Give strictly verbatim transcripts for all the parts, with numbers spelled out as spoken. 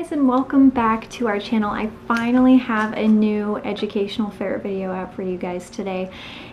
guys, and welcome back to our channel. I finally have a new educational ferret video out for you guys today,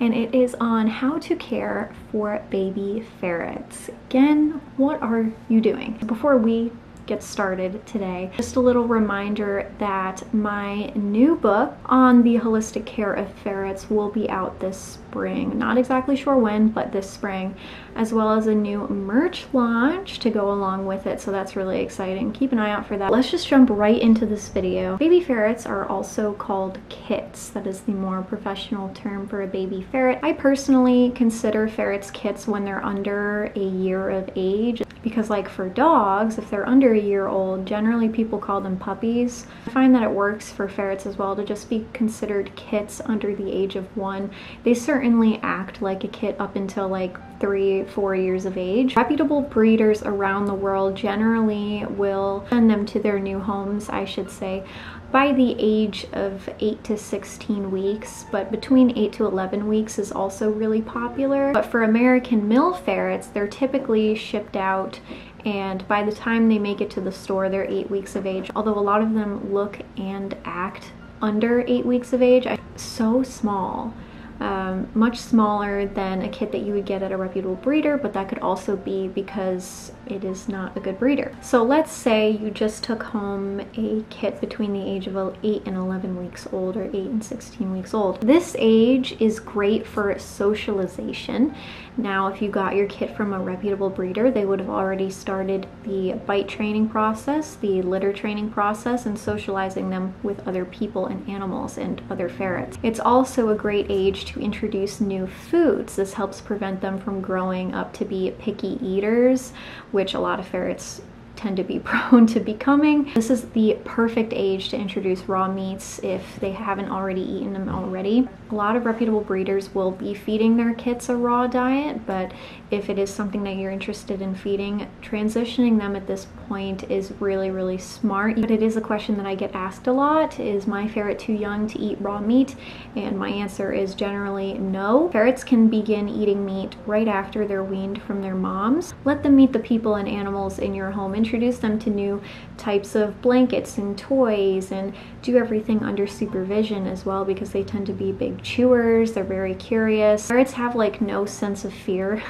and it is on how to care for baby ferrets. Again, what are you doing? Before we get started today, just a little reminder that my new book on the holistic care of ferrets will be out this spring. Not exactly sure when, but this spring, as well as a new merch launch to go along with it, so that's really exciting. Keep an eye out for that. Let's just jump right into this video. Baby ferrets are also called kits. That is the more professional term for a baby ferret. I personally consider ferrets kits when they're under a year of age, because like for dogs, if they're under a year old, generally people call them puppies. I find that it works for ferrets as well to just be considered kits under the age of one. They certainly act like a kit up until like three, four years of age. Reputable breeders around the world generally will send them to their new homes, I should say, by the age of eight to sixteen weeks, but between eight to eleven weeks is also really popular. But for American male ferrets, they're typically shipped out, and by the time they make it to the store, they're eight weeks of age, although a lot of them look and act under eight weeks of age. So small. Um, much smaller than a kit that you would get at a reputable breeder, but that could also be because it is not a good breeder. So let's say you just took home a kit between the age of eight and eleven weeks old, or eight and sixteen weeks old. This age is great for socialization. Now, if you got your kit from a reputable breeder, they would have already started the bite training process, the litter training process, and socializing them with other people and animals and other ferrets. It's also a great age to to introduce new foods. This helps prevent them from growing up to be picky eaters, which a lot of ferrets tend to be prone to becoming. This is the perfect age to introduce raw meats if they haven't already eaten them already. A lot of reputable breeders will be feeding their kits a raw diet, but if it is something that you're interested in feeding, transitioning them at this point is really, really smart. But it is a question that I get asked a lot: is my ferret too young to eat raw meat? And my answer is generally no. Ferrets can begin eating meat right after they're weaned from their moms. Let them meet the people and animals in your home. Introduce them to new types of blankets and toys, and do everything under supervision as well, because they tend to be big chewers. They're very curious. Ferrets have like no sense of fear,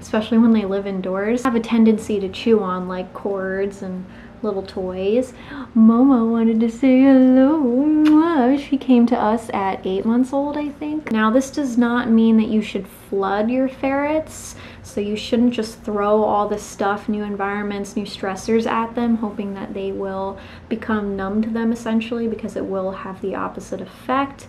especially when they live indoors. They have a tendency to chew on like cords and little toys. Momo wanted to say hello. She came to us at eight months old, I think. Now, this does not mean that you should flood your ferrets, so you shouldn't just throw all this stuff, new environments, new stressors at them, hoping that they will become numb to them, essentially, because it will have the opposite effect.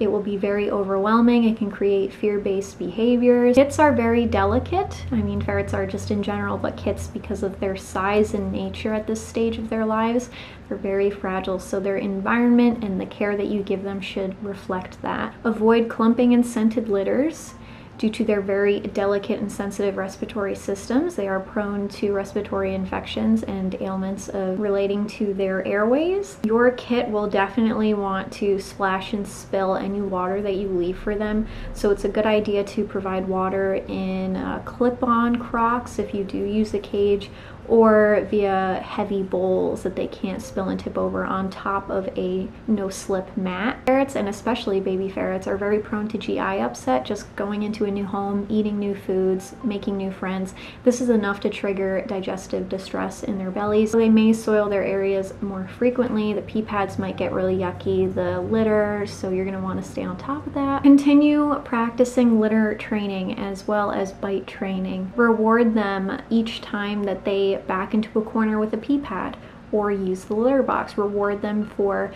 It will be very overwhelming. It can create fear-based behaviors. Kits are very delicate. I mean, ferrets are just in general, but kits, because of their size and nature at this stage of their lives, they're very fragile. So their environment and the care that you give them should reflect that. Avoid clumping and scented litters. Due to their very delicate and sensitive respiratory systems, they are prone to respiratory infections and ailments of relating to their airways. Your kit will definitely want to splash and spill any water that you leave for them, so it's a good idea to provide water in uh, clip-on crocks if you do use a cage, or via heavy bowls that they can't spill and tip over, on top of a no-slip mat. Ferrets, and especially baby ferrets, are very prone to G I upset. Just going into a new home, eating new foods, making new friends, this is enough to trigger digestive distress in their bellies. So they may soil their areas more frequently. The pee pads might get really yucky, the litter, so you're gonna wanna stay on top of that. Continue practicing litter training as well as bite training. Reward them each time that they back into a corner with a pee pad or use the litter box. Reward them for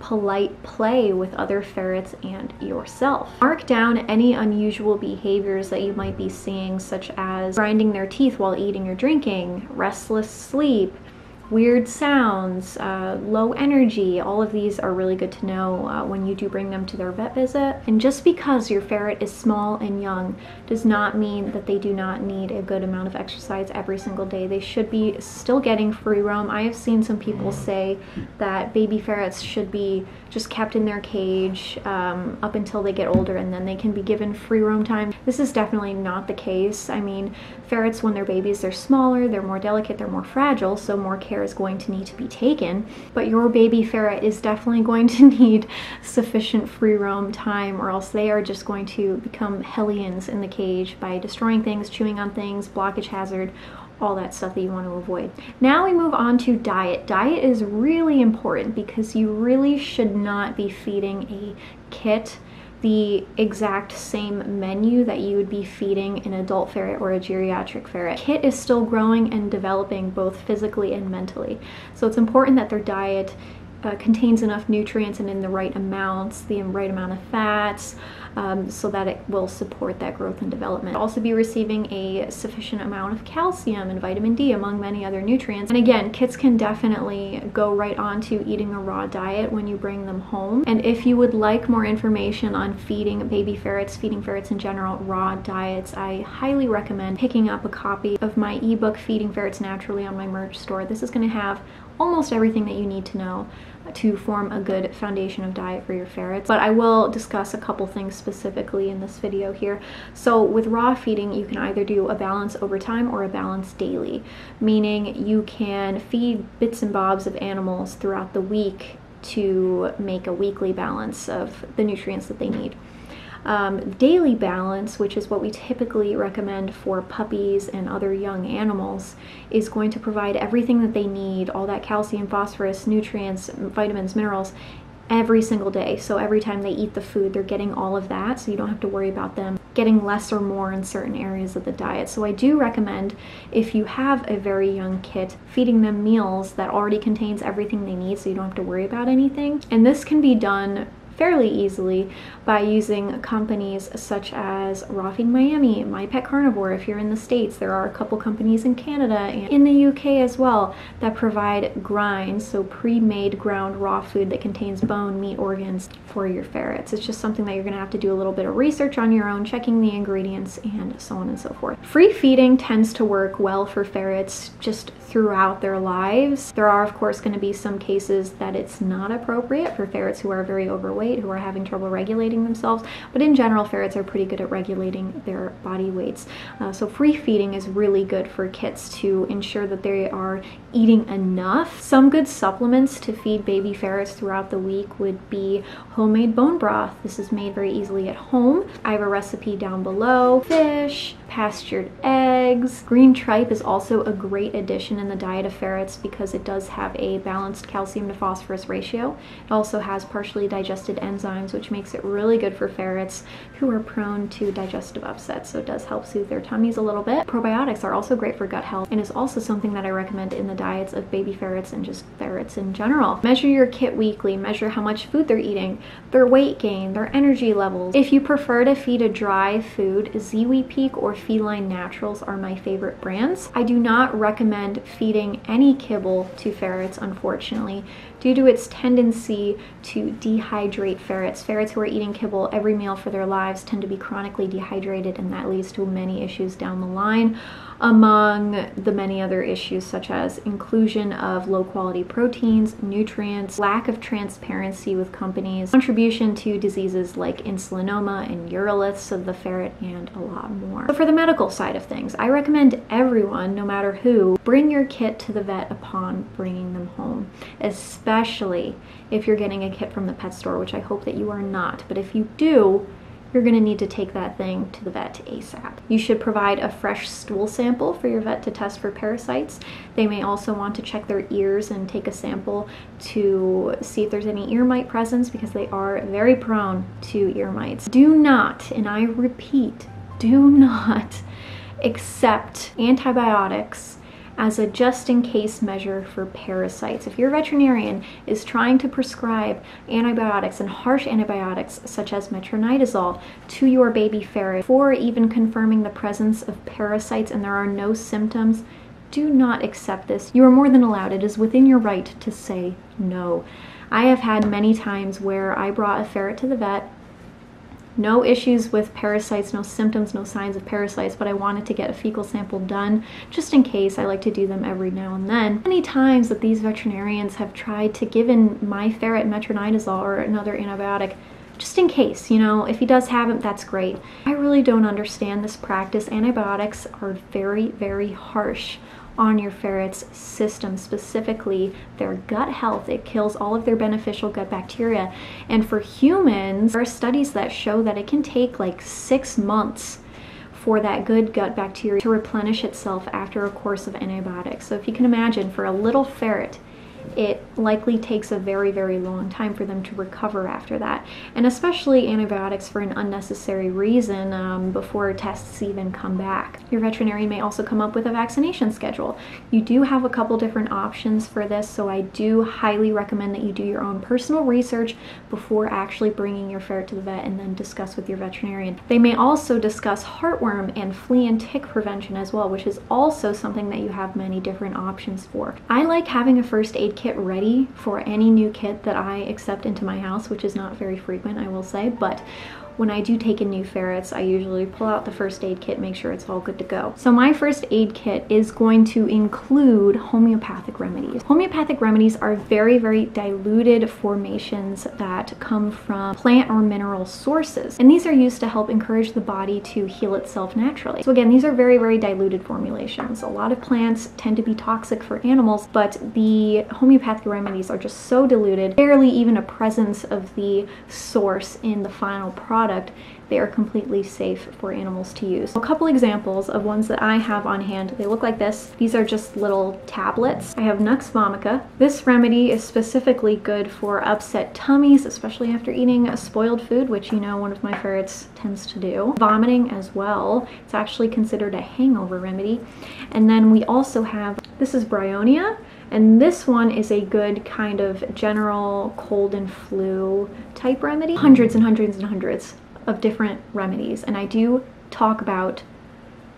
polite play with other ferrets and yourself. Mark down any unusual behaviors that you might be seeing, such as grinding their teeth while eating or drinking, restless sleep, weird sounds, uh, low energy. All of these are really good to know uh, when you do bring them to their vet visit. And just because your ferret is small and young does not mean that they do not need a good amount of exercise every single day. They should be still getting free roam. I have seen some people say that baby ferrets should be just kept in their cage um, up until they get older, and then they can be given free roam time. This is definitely not the case. I mean, ferrets, when they're babies, they're smaller, they're more delicate, they're more fragile, so more care is going to need to be taken. But your baby ferret is definitely going to need sufficient free roam time, or else they are just going to become hellions in the cage by destroying things, chewing on things, blockage hazard, all that stuff that you want to avoid. Now we move on to diet. Diet is really important because you really should not be feeding a kit the exact same menu that you would be feeding an adult ferret or a geriatric ferret. Kit is still growing and developing both physically and mentally. So it's important that their diet Uh, contains enough nutrients and in the right amounts, the right amount of fats, um, so that it will support that growth and development. Also be receiving a sufficient amount of calcium and vitamin D, among many other nutrients. And again, kits can definitely go right on to eating a raw diet when you bring them home. And if you would like more information on feeding baby ferrets, feeding ferrets in general, raw diets, I highly recommend picking up a copy of my ebook, Feeding Ferrets Naturally, on my merch store. This is going to have almost everything that you need to know to form a good foundation of diet for your ferrets, but I will discuss a couple things specifically in this video here. So with raw feeding, you can either do a balance over time or a balance daily, meaning you can feed bits and bobs of animals throughout the week to make a weekly balance of the nutrients that they need. Um, daily balance, which is what we typically recommend for puppies and other young animals, is going to provide everything that they need, all that calcium, phosphorus, nutrients, vitamins, minerals, every single day. So every time they eat the food, they're getting all of that, so you don't have to worry about them getting less or more in certain areas of the diet. So I do recommend, if you have a very young kit, feeding them meals that already contains everything they need, so you don't have to worry about anything. And this can be done fairly easily by using companies such as Raw Feed Miami, My Pet Carnivore. If you're in the States, there are a couple companies in Canada and in the U K as well that provide grinds, so pre-made ground raw food that contains bone, meat, organs for your ferrets. It's just something that you're going to have to do a little bit of research on your own, checking the ingredients and so on and so forth. Free feeding tends to work well for ferrets just throughout their lives. There are, of course, going to be some cases that it's not appropriate for ferrets who are very overweight, who are having trouble regulating themselves, but in general ferrets are pretty good at regulating their body weights. Uh, so free feeding is really good for kits to ensure that they are eating enough. Some good supplements to feed baby ferrets throughout the week would be homemade bone broth. This is made very easily at home. I have a recipe down below. Fish, pastured eggs. Green tripe is also a great addition in the diet of ferrets because it does have a balanced calcium to phosphorus ratio. It also has partially digested enzymes, which makes it really good for ferrets who are prone to digestive upset, so it does help soothe their tummies a little bit. Probiotics are also great for gut health and is also something that I recommend in the diets of baby ferrets and just ferrets in general. Measure your kit weekly. Measure how much food they're eating, their weight gain, their energy levels. If you prefer to feed a dry food, Ziwi Peak or Feline Naturals are my favorite brands. I do not recommend feeding any kibble to ferrets, unfortunately, due to its tendency to dehydrate ferrets. Ferrets who are eating kibble every meal for their lives tend to be chronically dehydrated, and that leads to many issues down the line, among the many other issues such as inclusion of low quality proteins, nutrients, lack of transparency with companies, contribution to diseases like insulinoma and uroliths of the ferret, and a lot more. But for the medical side of things, I recommend everyone, no matter who, bring your kit to the vet upon bringing them home, especially if you're getting a kit from the pet store, which I hope that you are not, but if you do, you're going to need to take that thing to the vet ASAP. You should provide a fresh stool sample for your vet to test for parasites. They may also want to check their ears and take a sample to see if there's any ear mite presence, because they are very prone to ear mites. Do not, and I repeat, do not accept antibiotics as a just-in-case measure for parasites. If your veterinarian is trying to prescribe antibiotics and harsh antibiotics such as metronidazole to your baby ferret for even confirming the presence of parasites and there are no symptoms, do not accept this. You are more than allowed. It is within your right to say no. I have had many times where I brought a ferret to the vet, no issues with parasites, no symptoms, no signs of parasites, but I wanted to get a fecal sample done just in case. I like to do them every now and then. Many times that these veterinarians have tried to give in my ferret metronidazole or another antibiotic just in case, you know, if he does have him, that's great. I really don't understand this practice. Antibiotics are very, very harsh on your ferret's system, specifically their gut health. It kills all of their beneficial gut bacteria. And for humans, there are studies that show that it can take like six months for that good gut bacteria to replenish itself after a course of antibiotics. So if you can imagine, for a little ferret, it likely takes a very, very long time for them to recover after that. And especially antibiotics for an unnecessary reason um, before tests even come back. Your veterinarian may also come up with a vaccination schedule. You do have a couple different options for this, so I do highly recommend that you do your own personal research before actually bringing your ferret to the vet and then discuss with your veterinarian. They may also discuss heartworm and flea and tick prevention as well, which is also something that you have many different options for. I like having a first aid kit ready for any new kit that I accept into my house, which is not very frequent, I will say, but when I do take in new ferrets, I usually pull out the first aid kit, make sure it's all good to go. So my first aid kit is going to include homeopathic remedies. Homeopathic remedies are very, very diluted formations that come from plant or mineral sources. And these are used to help encourage the body to heal itself naturally. So again, these are very, very diluted formulations. A lot of plants tend to be toxic for animals, but the homeopathic remedies are just so diluted, barely even a presence of the source in the final product. They are completely safe for animals to use. A couple examples of ones that I have on hand, they look like this. These are just little tablets. I have Nux Vomica. This remedy is specifically good for upset tummies, especially after eating a spoiled food, which, you know, one of my ferrets tends to do. Vomiting as well. It's actually considered a hangover remedy. And then we also have, this is Bryonia. And this one is a good kind of general cold and flu type remedy. Hundreds and hundreds and hundreds of different remedies. And I do talk about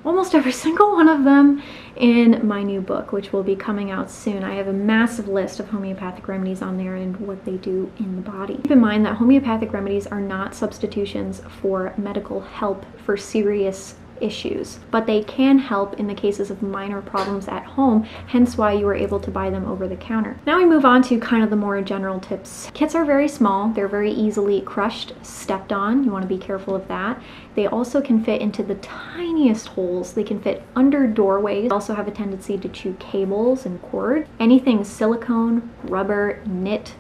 almost every single one of them in my new book, which will be coming out soon. I have a massive list of homeopathic remedies on there and what they do in the body. Keep in mind that homeopathic remedies are not substitutions for medical help for serious issues, but they can help in the cases of minor problems at home, hence why you are able to buy them over the counter. Now we move on to kind of the more general tips. Kits are very small, they're very easily crushed, stepped on, you want to be careful of that. They also can fit into the tiniest holes, they can fit under doorways, they also have a tendency to chew cables and cord. Anything silicone, rubber, knit,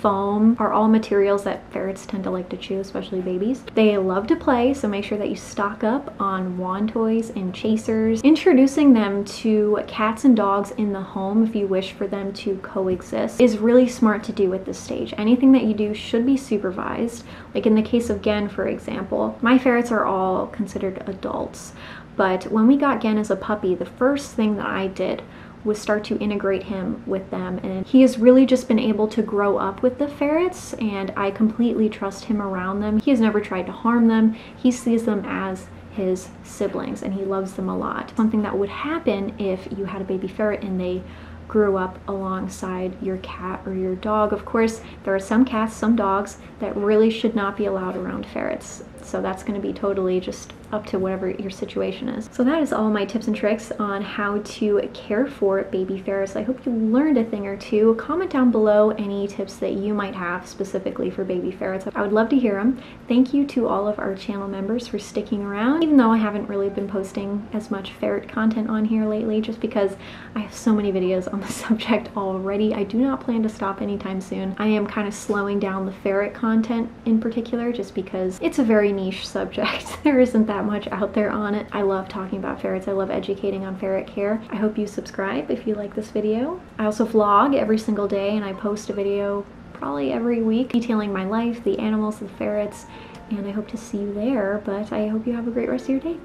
foam are all materials that ferrets tend to like to chew, especially babies. They love to play, so make sure that you stock up on wand toys and chasers. Introducing them to cats and dogs in the home, if you wish for them to coexist, is really smart to do at this stage. Anything that you do should be supervised. Like in the case of Gan, for example, my ferrets are all considered adults, but when we got Gan as a puppy, the first thing that I did was start to integrate him with them, and he has really just been able to grow up with the ferrets, and I completely trust him around them. He has never tried to harm them. He sees them as his siblings and he loves them a lot. Something that would happen if you had a baby ferret and they grew up alongside your cat or your dog. Of course, there are some cats, some dogs that really should not be allowed around ferrets. So that's going to be totally just up to whatever your situation is. So that is all my tips and tricks on how to care for baby ferrets. I hope you learned a thing or two. Comment down below any tips that you might have specifically for baby ferrets. I would love to hear them. Thank you to all of our channel members for sticking around, even though I haven't really been posting as much ferret content on here lately, just because I have so many videos on the subject already. I do not plan to stop anytime soon. I am kind of slowing down the ferret content in particular, just because it's a very niche subject. There isn't that much out there on it. I love talking about ferrets. I love educating on ferret care. I hope you subscribe if you like this video. I also vlog every single day, and I post a video probably every week detailing my life, the animals, the ferrets, and I hope to see you there, but I hope you have a great rest of your day.